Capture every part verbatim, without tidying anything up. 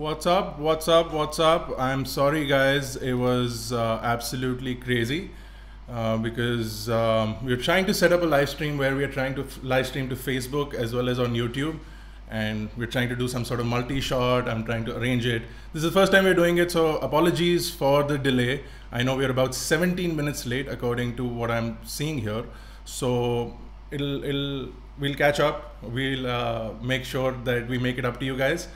What's up? What's up? What's up? I'm sorry guys, it was uh, absolutely crazy uh, because um, we were trying to set up a live stream where we are trying to live stream to Facebook as well as on YouTube, and we're trying to do some sort of multi-shot. I'm trying to arrange it. This is the first time we're doing it, so apologies for the delay. I know we're about seventeen minutes late according to what I'm seeing here, so it'll, it'll we'll catch up. We'll uh, make sure that we make it up to you guys,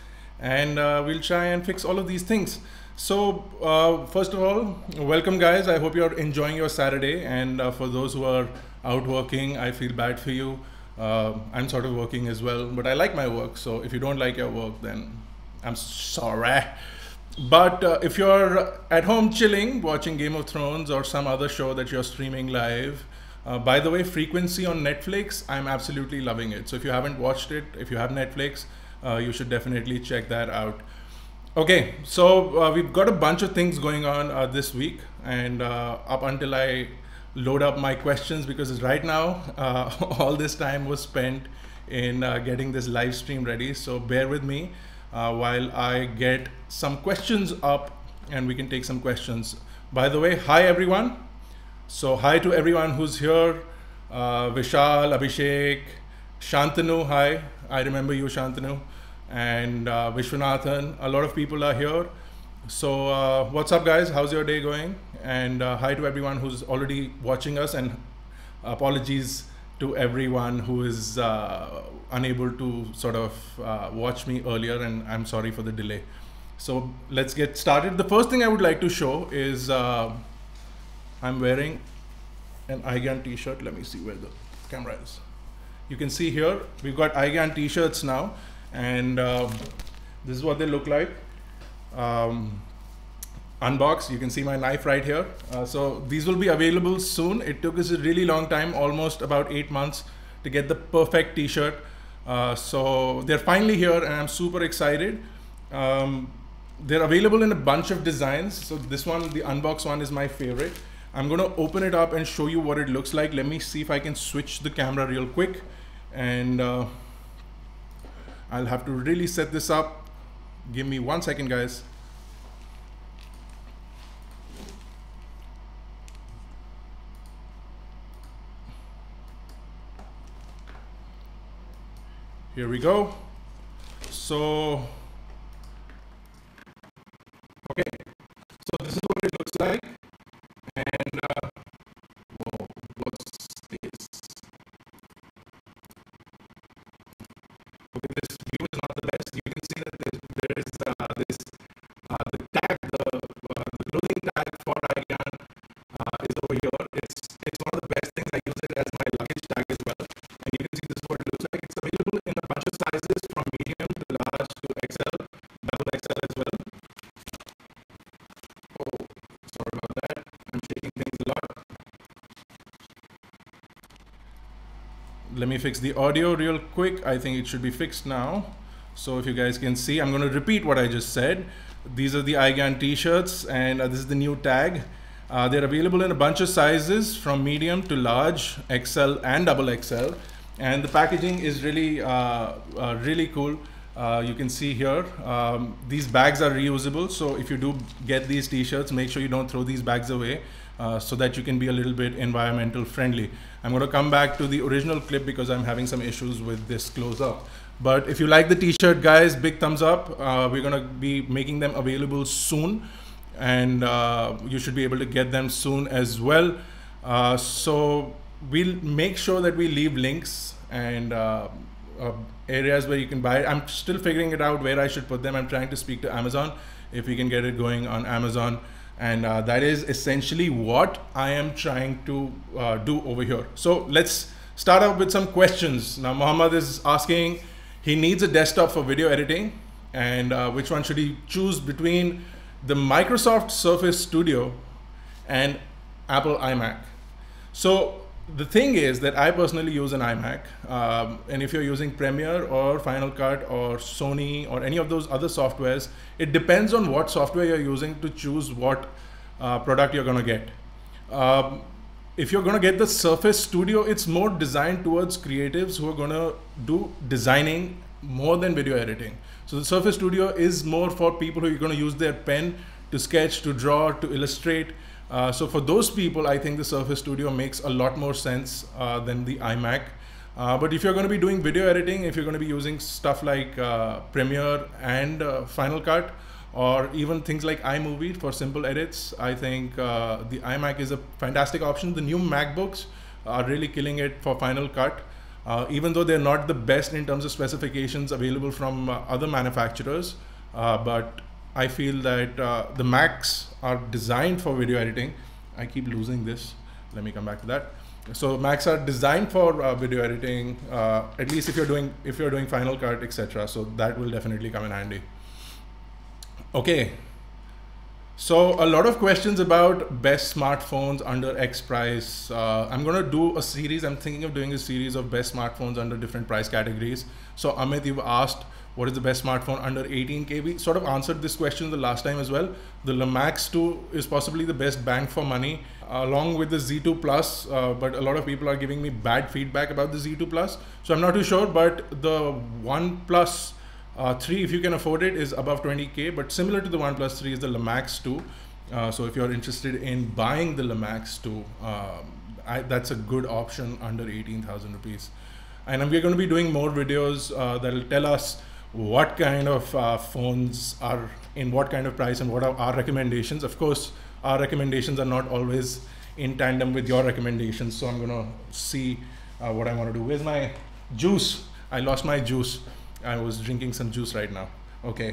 and uh, we'll try and fix all of these things. So uh, first of all, welcome guys. I hope you're enjoying your Saturday, and uh, for those who are out working, I feel bad for you. uh, I'm sort of working as well, but I like my work, so if you don't like your work, then I'm sorry. But uh, if you're at home chilling, watching Game of Thrones or some other show that you're streaming live, uh, by the way, Frequency on Netflix, I'm absolutely loving it. So if you haven't watched it, if you have Netflix, Uh, you should definitely check that out. Okay, so uh, we've got a bunch of things going on uh, this week, and uh, up until I load up my questions, because right now uh, all this time was spent in uh, getting this live stream ready. So bear with me uh, while I get some questions up, and we can take some questions. By the way, hi everyone. So hi to everyone who's here. Uh, Vishal, Abhishek, Shantanu, hi. I remember you, Shantanu, and uh, Vishwanathan. A lot of people are here. So uh, what's up guys, how's your day going? And uh, hi to everyone who's already watching us, and apologies to everyone who is uh, unable to sort of uh, watch me earlier, and I'm sorry for the delay. So let's get started. The first thing I would like to show is uh, I'm wearing an iGyaan t-shirt. Let me see where the camera is. You can see here, we've got iGyaan t-shirts now, and uh, this is what they look like. Um, unboxed, you can see my knife right here. Uh, so these will be available soon. It took us a really long time, almost about eight months to get the perfect t-shirt. Uh, so they're finally here, and I'm super excited. Um, they're available in a bunch of designs. So this one, the unboxed one, is my favorite. I'm going to open it up and show you what it looks like. Let me see if I can switch the camera real quick, and uh, I'll have to really set this up. Give me one second guys. Here we go. So okay, so this is what it looks like. Let me fix the audio real quick. I think it should be fixed now. So if you guys can see, I'm going to repeat what I just said. These are the iGyaan t-shirts, and uh, this is the new tag. Uh, they're available in a bunch of sizes from medium to large, X L and double X L. And the packaging is really, uh, uh, really cool. Uh, you can see here, um, these bags are reusable. So if you do get these t-shirts, make sure you don't throw these bags away. Uh, so that you can be a little bit environmental friendly. I'm going to come back to the original clip because I'm having some issues with this close up. But if you like the t-shirt guys, big thumbs up. Uh, we're going to be making them available soon, and uh, you should be able to get them soon as well. Uh, so we'll make sure that we leave links and uh, uh, areas where you can buy it. I'm still figuring it out where I should put them. I'm trying to speak to Amazon if we can get it going on Amazon. And uh, that is essentially what I am trying to uh, do over here. So let's start off with some questions. Now Mohammed is asking, he needs a desktop for video editing, and uh, which one should he choose between the Microsoft Surface Studio and Apple iMac? So the thing is that I personally use an iMac, um, and if you're using Premiere or Final Cut or Sony or any of those other softwares, it depends on what software you're using to choose what uh, product you're going to get. Um, if you're going to get the Surface Studio, it's more designed towards creatives who are going to do designing more than video editing. So the Surface Studio is more for people who are going to use their pen to sketch, to draw, to illustrate. Uh, so for those people, I think the Surface Studio makes a lot more sense uh, than the iMac. Uh, but if you're going to be doing video editing, if you're going to be using stuff like uh, Premiere and uh, Final Cut, or even things like iMovie for simple edits, I think uh, the iMac is a fantastic option. The new MacBooks are really killing it for Final Cut. Uh, even though they're not the best in terms of specifications available from uh, other manufacturers, uh, but I feel that uh, the Macs are designed for video editing. I keep losing this. Let me come back to that. So Macs are designed for uh, video editing, uh, at least if you're doing if you're doing Final Cut, et cetera. So that will definitely come in handy. Okay. So a lot of questions about best smartphones under X price. Uh, I'm going to do a series. I'm thinking of doing a series of best smartphones under different price categories. So Amit, you've asked, what is the best smartphone under eighteen K? We sort of answered this question the last time as well. The LeMax two is possibly the best bang for money, along with the Z two Plus. Uh, but a lot of people are giving me bad feedback about the Z two Plus. So I'm not too sure, but the OnePlus Uh, three, if you can afford it, is above twenty K, but similar to the OnePlus three is the LeMax two. Uh, so if you're interested in buying the LeMax two, uh, I, that's a good option under eighteen thousand rupees. And we're going to be doing more videos uh, that will tell us what kind of uh, phones are in what kind of price and what are our recommendations. Of course, our recommendations are not always in tandem with your recommendations. So I'm going to see uh, what I want to do. Where's my juice? I lost my juice. I was drinking some juice right now. Okay.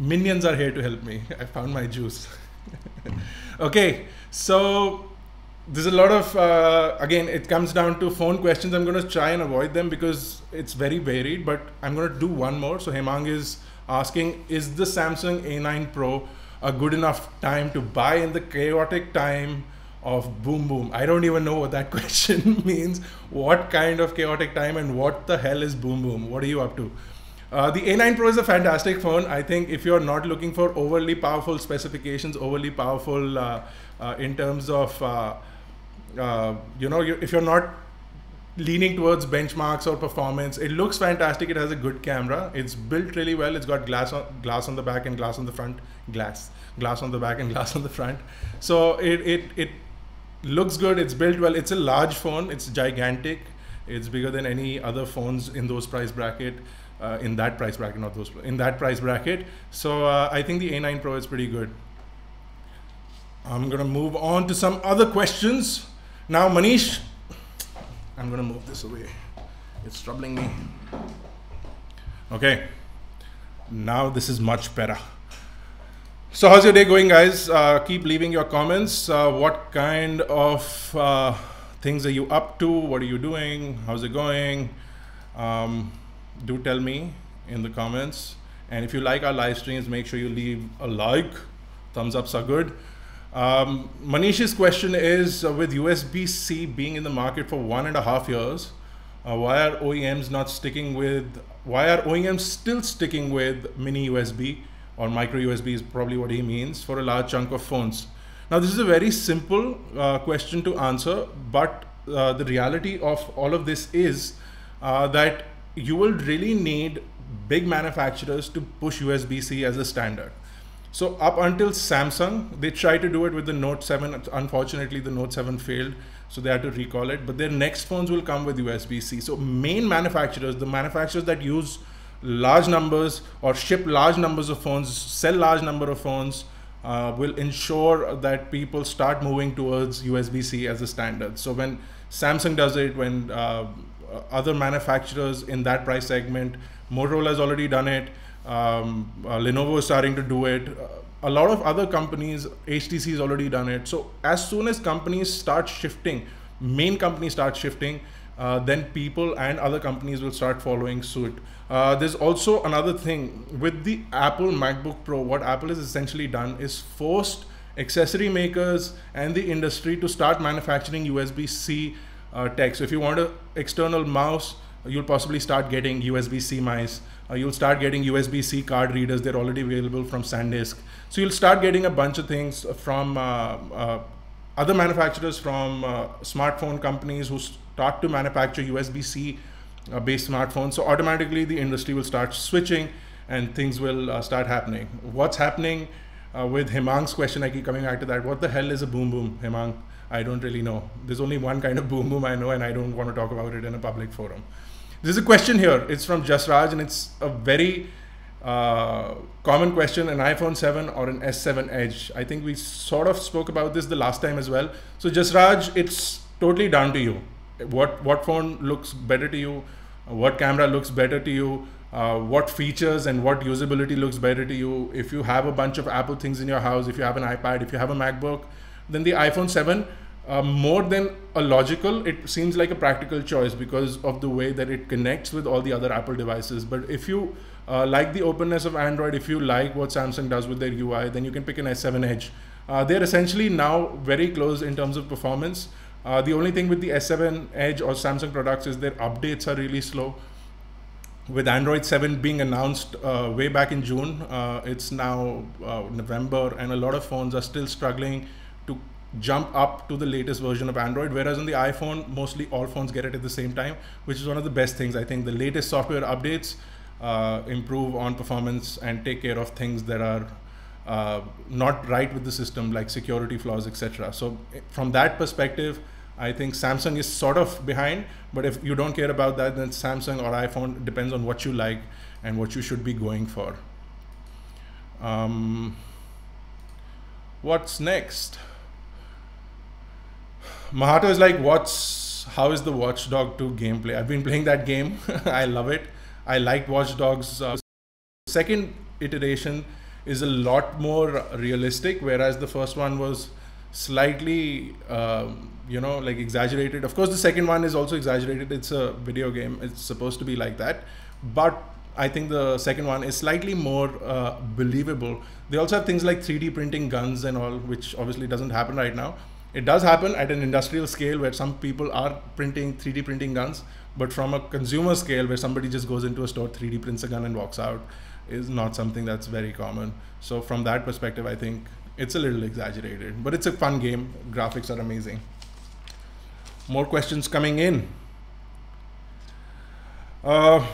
Minions are here to help me. I found my juice. Okay. So there's a lot of, uh, again, it comes down to phone questions. I'm going to try and avoid them because it's very varied, but I'm going to do one more. So Hemang is asking, is the Samsung A nine Pro a good enough time to buy in the chaotic time of boom boom? I don't even know what that question means. What kind of chaotic time and what the hell is boom boom? What are you up to? Uh, the A nine Pro is a fantastic phone. I think if you're not looking for overly powerful specifications, overly powerful uh, uh, in terms of, uh, uh, you know, you, if you're not leaning towards benchmarks or performance, it looks fantastic. It has a good camera. It's built really well. It's got glass on, glass on the back and glass on the front. Glass. Glass on the back and glass on the front. So it, it, it looks good. It's built well. It's a large phone. It's gigantic. It's bigger than any other phones in those price bracket, uh, in that price bracket, not those, in that price bracket. So uh, I think the A nine Pro is pretty good. I'm going to move on to some other questions. Now, Manish, I'm going to move this away. It's troubling me. Okay. Now this is much better. So how's your day going, guys? Uh, keep leaving your comments. Uh, what kind of uh, things are you up to? What are you doing? How's it going? Um, do tell me in the comments. And if you like our live streams, make sure you leave a like. Thumbs ups are good. Um, Manish's question is, uh, with U S B C being in the market for one and a half years, uh, why are O E Ms not sticking with, why are O E Ms still sticking with mini U S B? Or micro U S B is probably what he means for a large chunk of phones. Now, this is a very simple uh, question to answer, but uh, the reality of all of this is uh, that you will really need big manufacturers to push U S B C as a standard. So up until Samsung, they tried to do it with the Note seven. Unfortunately, the Note seven failed, so they had to recall it, but their next phones will come with U S B C. So main manufacturers, the manufacturers that use large numbers or ship large numbers of phones, sell large number of phones, uh, will ensure that people start moving towards U S B C as a standard. So when Samsung does it, when uh, other manufacturers in that price segment, Motorola has already done it, um, uh, Lenovo is starting to do it, uh, a lot of other companies, H T C has already done it. So as soon as companies start shifting, main companies start shifting, Uh, then people and other companies will start following suit. Uh, there's also another thing with the Apple MacBook Pro. What Apple has essentially done is forced accessory makers and the industry to start manufacturing U S B C uh, tech. So if you want an external mouse, you'll possibly start getting U S B C mice. Uh, you'll start getting U S B C card readers. They're already available from SanDisk. So you'll start getting a bunch of things from uh, uh, other manufacturers, from uh, smartphone companies who start to manufacture U S B C uh, based smartphones. So automatically the industry will start switching and things will uh, start happening. What's happening uh, with Hemang's question, I keep coming back to that. What the hell is a boom boom, Hemang? I don't really know. There's only one kind of boom boom I know, and I don't want to talk about it in a public forum. There's a question here. It's from Jasraj, and it's a very uh, common question, an iPhone seven or an S seven Edge. I think we sort of spoke about this the last time as well. So Jasraj, it's totally down to you. What, what phone looks better to you? What camera looks better to you? Uh, what features and what usability looks better to you? If you have a bunch of Apple things in your house, if you have an iPad, if you have a MacBook, then the iPhone seven, uh, more than a logical, it seems like a practical choice because of the way that it connects with all the other Apple devices. But if you uh, like the openness of Android, if you like what Samsung does with their U I, then you can pick an S seven Edge. Uh, they're essentially now very close in terms of performance. Uh, the only thing with the S seven Edge or Samsung products is their updates are really slow. With Android seven being announced uh, way back in June, uh, it's now uh, November, and a lot of phones are still struggling to jump up to the latest version of Android, whereas on the iPhone, mostly all phones get it at the same time, which is one of the best things. I think the latest software updates uh, improve on performance and take care of things that are uh, not right with the system, like security flaws, et cetera. So from that perspective, I think Samsung is sort of behind, but if you don't care about that, then Samsung or iPhone depends on what you like and what you should be going for. Um, what's next? Mahato is like, what's, how is the Watchdog two gameplay? I've been playing that game. I love it. I like Watchdogs. Uh, second iteration is a lot more realistic, whereas the first one was slightly um, you know, like exaggerated. Of course, the second one is also exaggerated. It's a video game. It's supposed to be like that. But I think the second one is slightly more uh, believable. They also have things like three D printing guns and all, which obviously doesn't happen right now. It does happen at an industrial scale where some people are printing three D printing guns, but from a consumer scale where somebody just goes into a store, three D prints a gun and walks out, is not something that's very common. So from that perspective, I think it's a little exaggerated, but it's a fun game. Graphics are amazing. More questions coming in. Uh,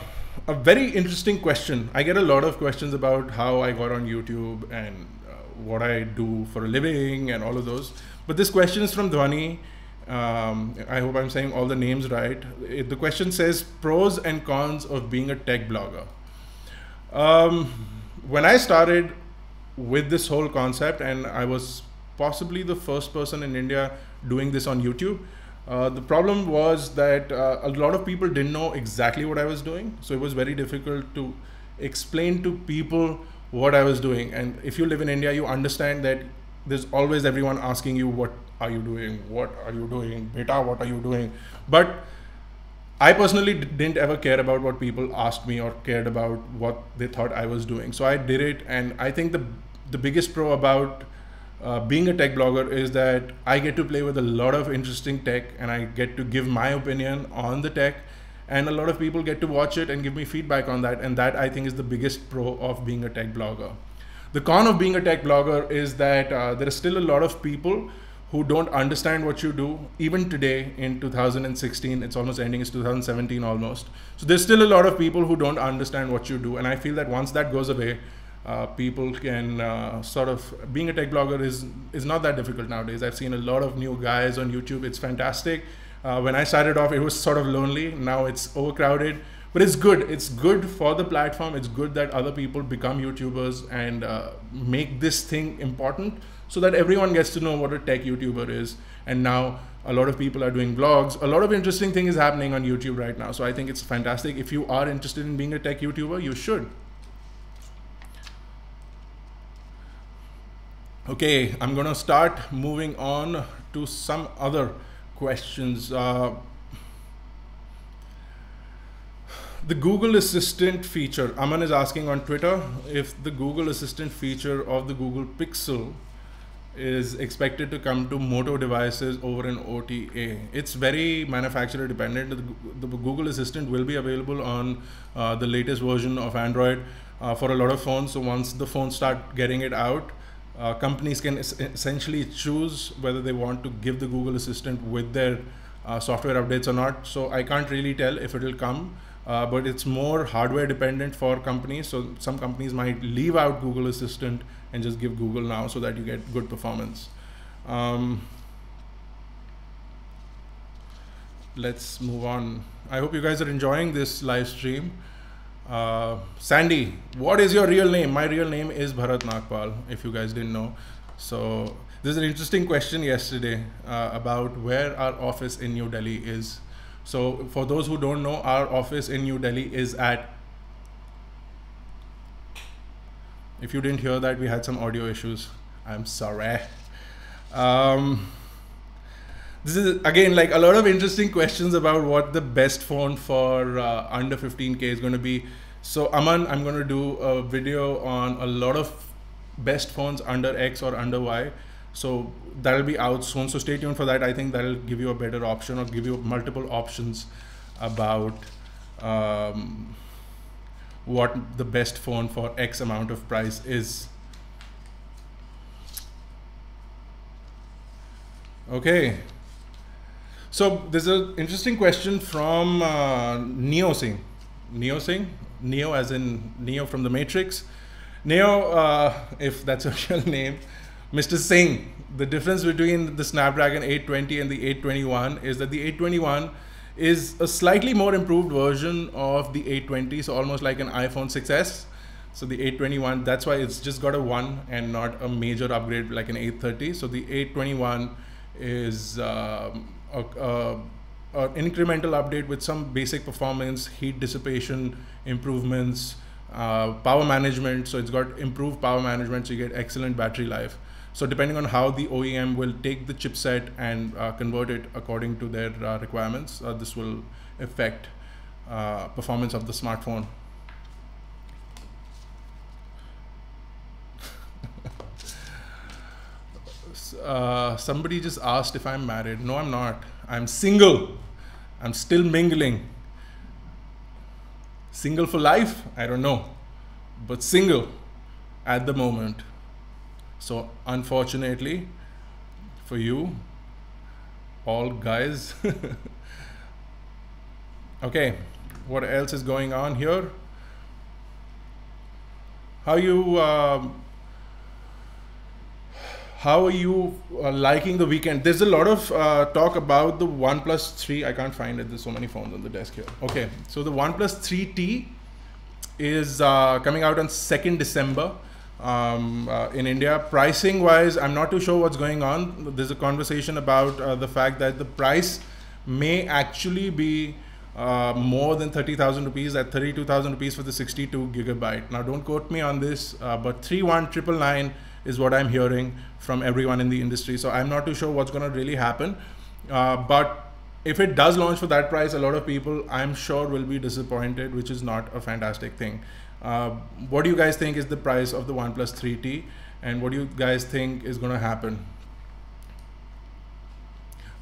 a very interesting question. I get a lot of questions about how I got on YouTube and uh, what I do for a living and all of those. But this question is from Dhwani. Um, I hope I'm saying all the names right. It, the question says, pros and cons of being a tech blogger. Um, when I started with this whole concept, and I was possibly the first person in India doing this on YouTube, Uh, the problem was that uh, a lot of people didn't know exactly what I was doing. So it was very difficult to explain to people what I was doing. And if you live in India, you understand that there's always everyone asking you, what are you doing? What are you doing? Beta, what are you doing? But I personally didn't ever care about what people asked me or cared about what they thought I was doing. So I did it. And I think the, the biggest pro about Uh, being a tech blogger is that I get to play with a lot of interesting tech, and I get to give my opinion on the tech, and a lot of people get to watch it and give me feedback on that, and that I think is the biggest pro of being a tech blogger. The con of being a tech blogger is that uh, there are still a lot of people who don't understand what you do. Even today in two thousand sixteen, it's almost ending, it's two thousand seventeen almost. So there's still a lot of people who don't understand what you do, and I feel that once that goes away, Uh, people can uh, sort of, being a tech blogger is is not that difficult nowadays. I've seen a lot of new guys on YouTube. It's fantastic. Uh, when I started off, it was sort of lonely. Now it's overcrowded, but it's good. It's good for the platform. It's good that other people become YouTubers and uh, make this thing important so that everyone gets to know what a tech YouTuber is. And now a lot of people are doing vlogs. A lot of interesting thing is happening on YouTube right now. So I think it's fantastic. If you are interested in being a tech YouTuber, you should. Okay, I'm gonna start moving on to some other questions. Uh, the Google Assistant feature, Aman is asking on Twitter, if the Google Assistant feature of the Google Pixel is expected to come to Moto devices over an O T A. It's very manufacturer dependent. The, the Google Assistant will be available on uh, the latest version of Android uh, for a lot of phones. So once the phones start getting it out, Uh, companies can es essentially choose whether they want to give the Google Assistant with their uh, software updates or not. So I can't really tell if it will come, uh, but it's more hardware dependent for companies. So some companies might leave out Google Assistant and just give Google Now so that you get good performance. Um, let's move on. I hope you guys are enjoying this live stream. Uh, Sandy, what is your real name? My real name is Bharat Nagpal, if you guys didn't know. So there's an interesting question yesterday uh, about where our office in New Delhi is. So for those who don't know, our office in New Delhi is at, if you didn't hear that, we had some audio issues. I'm sorry. Um, This is again like a lot of interesting questions about what the best phone for uh, under fifteen K is going to be. So Aman, I'm going to do a video on a lot of best phones under X or under Y. So that'll be out soon. So stay tuned for that. I think that'll give you a better option or give you multiple options about um, what the best phone for X amount of price is. Okay. So there's an interesting question from uh, Neo Singh. Neo Singh, Neo as in Neo from the Matrix. Neo, uh, if that's your real name, Mister Singh. The difference between the Snapdragon eight twenty and the eight twenty-one is that the eight twenty-one is a slightly more improved version of the eight twenty, so almost like an iPhone six S. So the eight twenty-one, that's why it's just got a one and not a major upgrade like an eight thirty. So the eight twenty-one is Um, A, a, a incremental update with some basic performance, heat dissipation improvements, uh, power management. So it's got improved power management, so you get excellent battery life. So depending on how the O E M will take the chipset and uh, convert it according to their uh, requirements, uh, this will affect uh, performance of the smartphone. Uh, somebody just asked if I'm married. No, I'm not. I'm single. I'm still mingling. Single for life? I don't know. But single at the moment. So unfortunately for you, all guys. Okay, what else is going on here? How you... Uh, How are you uh, liking the weekend? There's a lot of uh, talk about the OnePlus three. I can't find it. There's so many phones on the desk here. Okay, so the OnePlus three T is uh, coming out on second December um, uh, in India. Pricing wise, I'm not too sure what's going on. There's a conversation about uh, the fact that the price may actually be uh, more than thirty thousand rupees, at thirty-two thousand rupees for the sixty-two gigabyte. Now, don't quote me on this, uh, but three one nine nine nine is what I'm hearing from everyone in the industry. So I'm not too sure what's going to really happen. Uh, but if it does launch for that price, a lot of people I'm sure will be disappointed, which is not a fantastic thing. Uh, what do you guys think is the price of the OnePlus three T? And what do you guys think is going to happen?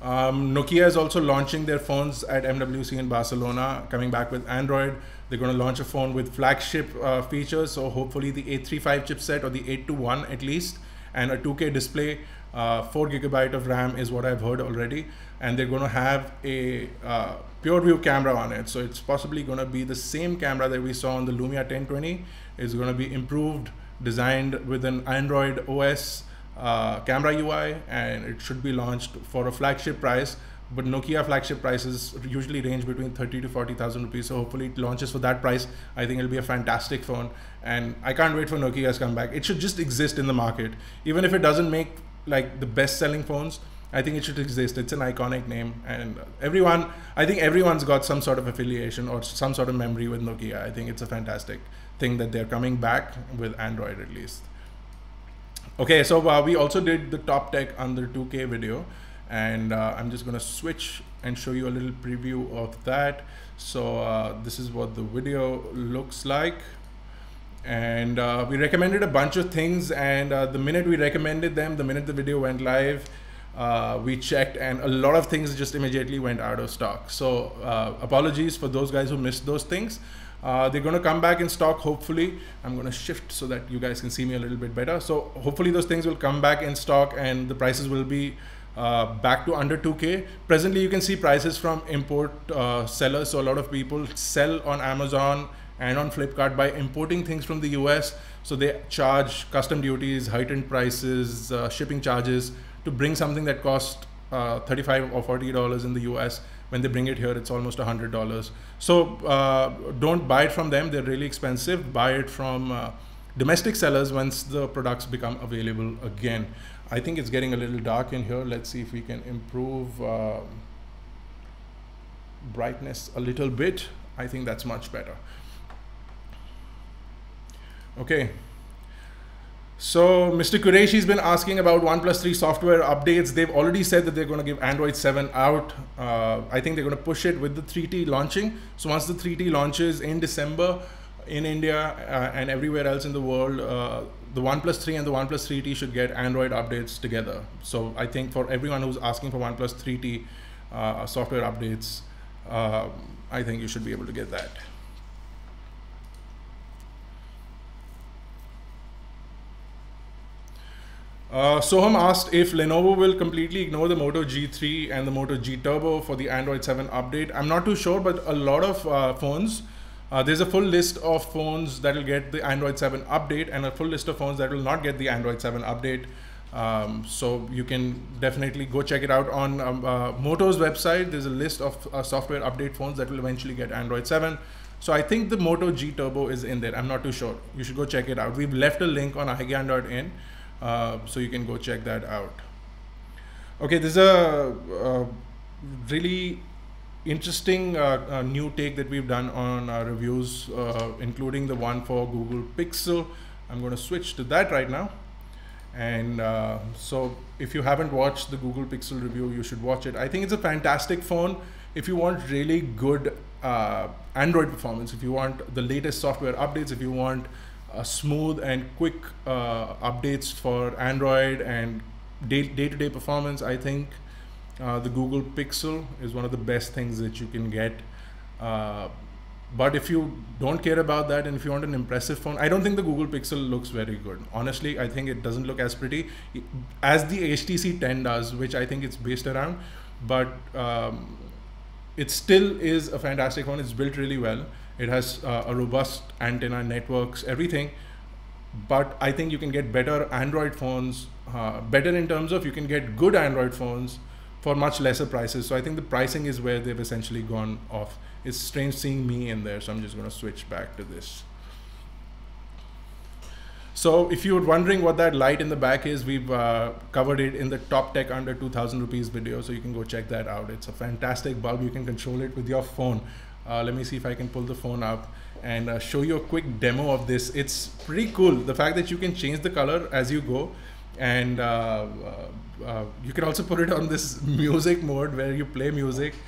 Um, Nokia is also launching their phones at M W C in Barcelona, coming back with Android. They're going to launch a phone with flagship uh, features, so hopefully the eight three five chipset or the eight two one at least, and a two K display, uh, four gigabyte of RAM is what I've heard already, and they're going to have a uh, pure view camera on it. So it's possibly going to be the same camera that we saw on the Lumia ten twenty. It's going to be improved, designed with an Android O S Uh, camera U I, and it should be launched for a flagship price. But Nokia flagship prices usually range between thirty to forty thousand rupees. So hopefully it launches for that price. I think it'll be a fantastic phone, and I can't wait for Nokia's comeback. It should just exist in the market, even if it doesn't make like the best-selling phones. I think it should exist. It's an iconic name, and everyone, I think everyone's got some sort of affiliation or some sort of memory with Nokia. I think it's a fantastic thing that they're coming back with Android at least. Okay, so uh, we also did the top tech under two K video, and uh, I'm just gonna switch and show you a little preview of that. So uh, this is what the video looks like, and uh, we recommended a bunch of things, and uh, the minute we recommended them, the minute the video went live, uh, we checked and a lot of things just immediately went out of stock. So uh, apologies for those guys who missed those things. Uh, they're going to come back in stock, hopefully. I'm going to shift so that you guys can see me a little bit better. So hopefully those things will come back in stock, and the prices will be uh, back to under two K. Presently, you can see prices from import uh, sellers. So a lot of people sell on Amazon and on Flipkart by importing things from the U S. So they charge custom duties, heightened prices, uh, shipping charges to bring something that costs uh, thirty-five or forty dollars in the U S. When they bring it here, it's almost one hundred dollars. So uh, don't buy it from them. They're really expensive. Buy it from uh, domestic sellers once the products become available again. I think it's getting a little dark in here. Let's see if we can improve uh, brightness a little bit. I think that's much better. Okay. So Mister Qureshi 's been asking about OnePlus three software updates. They've already said that they're going to give Android seven out. Uh, I think they're going to push it with the three T launching. So once the three T launches in December in India uh, and everywhere else in the world, uh, the OnePlus three and the OnePlus three T should get Android updates together. So I think for everyone who's asking for OnePlus three T uh, software updates, uh, I think you should be able to get that. Uh, Soham asked if Lenovo will completely ignore the Moto G three and the Moto G Turbo for the Android seven update. I'm not too sure, but a lot of uh, phones, uh, there's a full list of phones that will get the Android seven update and a full list of phones that will not get the Android seven update. Um, so you can definitely go check it out on um, uh, Moto's website. There's a list of uh, software update phones that will eventually get Android seven. So I think the Moto G Turbo is in there. I'm not too sure. You should go check it out. We've left a link on iGyaan dot in. Uh, so you can go check that out. Okay, there's a, a really interesting uh, uh, new take that we've done on our reviews, uh, including the one for Google Pixel. I'm going to switch to that right now. And uh, so if you haven't watched the Google Pixel review, you should watch it. I think it's a fantastic phone. If you want really good uh, Android performance, if you want the latest software updates, if you want Uh, smooth and quick uh, updates for Android and day-to-day performance, I think uh, the Google Pixel is one of the best things that you can get. Uh, but if you don't care about that and if you want an impressive phone, I don't think the Google Pixel looks very good. Honestly, I think it doesn't look as pretty as the H T C ten does, which I think it's based around. But um, it still is a fantastic phone. It's built really well. It has uh, a robust antenna, networks, everything. But I think you can get better Android phones, uh, better in terms of you can get good Android phones for much lesser prices. So I think the pricing is where they've essentially gone off. It's strange seeing me in there, so I'm just going to switch back to this. So if you were wondering what that light in the back is, we've uh, covered it in the Top Tech Under two thousand rupees video, so you can go check that out. It's a fantastic bulb. You can control it with your phone. Uh, let me see if I can pull the phone up and uh, show you a quick demo of this. It's pretty cool. The fact that you can change the color as you go, and uh, uh, uh, you can also put it on this music mode where you play music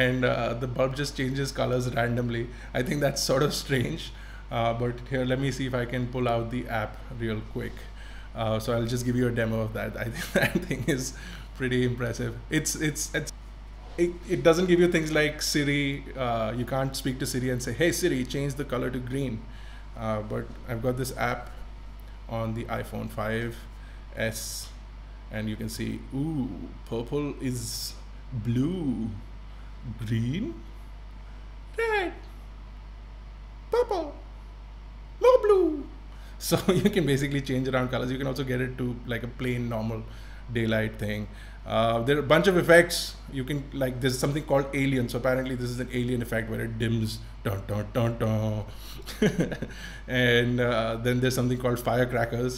and uh, the bulb just changes colors randomly. I think that's sort of strange, uh, but here, let me see if I can pull out the app real quick. Uh, so I'll just give you a demo of that. I think that thing is pretty impressive. It's, it's, it's It, it doesn't give you things like Siri. Uh, you can't speak to Siri and say, hey Siri, change the color to green. Uh, but I've got this app on the iPhone five S and you can see, ooh, purple is blue, green, red, purple, no blue. So you can basically change around colors. You can also get it to like a plain normal daylight thing. Uh, there are a bunch of effects. You can, like, there's something called alien. So apparently this is an alien effect where it dims, dun, dun, dun, dun. And uh, then there's something called firecrackers.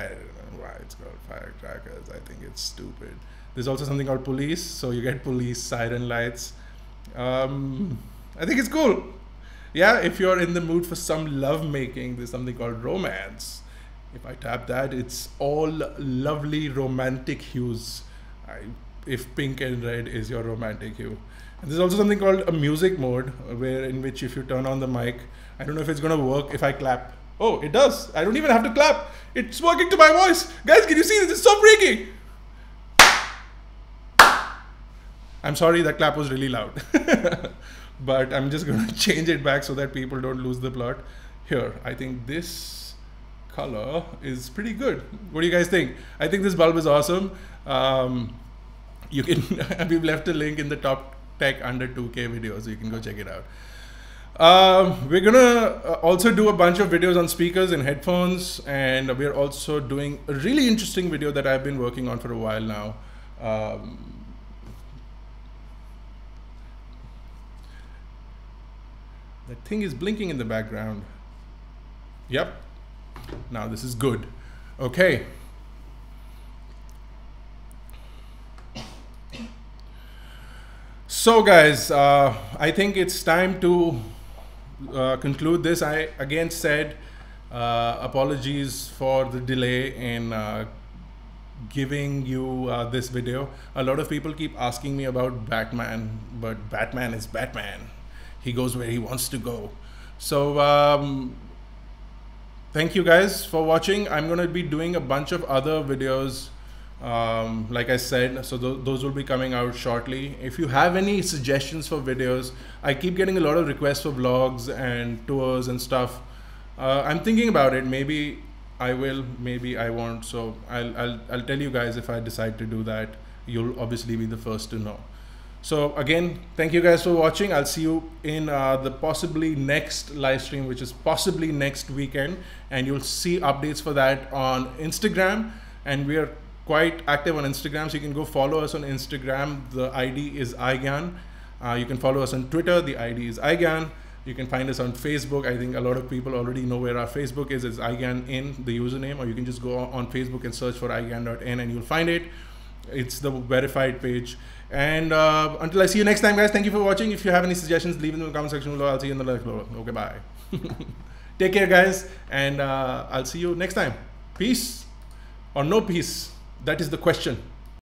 I don't know why it's called firecrackers. I think it's stupid. There's also something called police. So you get police siren lights. Um, I think it's cool. Yeah, if you're in the mood for some love making, there's something called romance. If I tap that, it's all lovely romantic hues. I, if pink and red is your romantic hue. And there's also something called a music mode, where in which if you turn on the mic, I don't know if it's going to work if I clap. Oh, it does. I don't even have to clap. It's working to my voice. Guys, can you see this? It's so freaky. I'm sorry, that clap was really loud. But I'm just going to change it back so that people don't lose the plot. Here, I think this color is pretty good. What do you guys think? I think this bulb is awesome. Um, you can we've left a link in the top tech under two K video, so you can go check it out. Um, we're gonna also do a bunch of videos on speakers and headphones, and we're also doing a really interesting video that I've been working on for a while now. Um, the thing is blinking in the background. Yep. Now this is good. Okay. So guys, uh, I think it's time to uh, conclude this. I again said uh, apologies for the delay in uh, giving you uh, this video. A lot of people keep asking me about Batman, but Batman is Batman. He goes where he wants to go. So um, thank you guys for watching. I'm going to be doing a bunch of other videos, um, like I said, so th those will be coming out shortly. If you have any suggestions for videos, I keep getting a lot of requests for vlogs and tours and stuff. Uh, I'm thinking about it. Maybe I will, maybe I won't. So I'll, I'll, I'll tell you guys if I decide to do that. You'll obviously be the first to know. So again, thank you guys for watching. I'll see you in uh, the possibly next live stream, which is possibly next weekend. And you'll see updates for that on Instagram. And we are quite active on Instagram. So you can go follow us on Instagram. The I D is iGyaan. Uh, you can follow us on Twitter. The I D is iGyaan. You can find us on Facebook. I think a lot of people already know where our Facebook is. It's iGyaan dot in, the username. Or you can just go on Facebook and search for iGyaan dot in and you'll find it. It's the verified page. And uh, until I see you next time, guys, thank you for watching. If you have any suggestions, leave them in the comment section below. I'll see you in the next video. Okay, bye. Take care, guys. And uh, I'll see you next time. Peace or no peace? That is the question.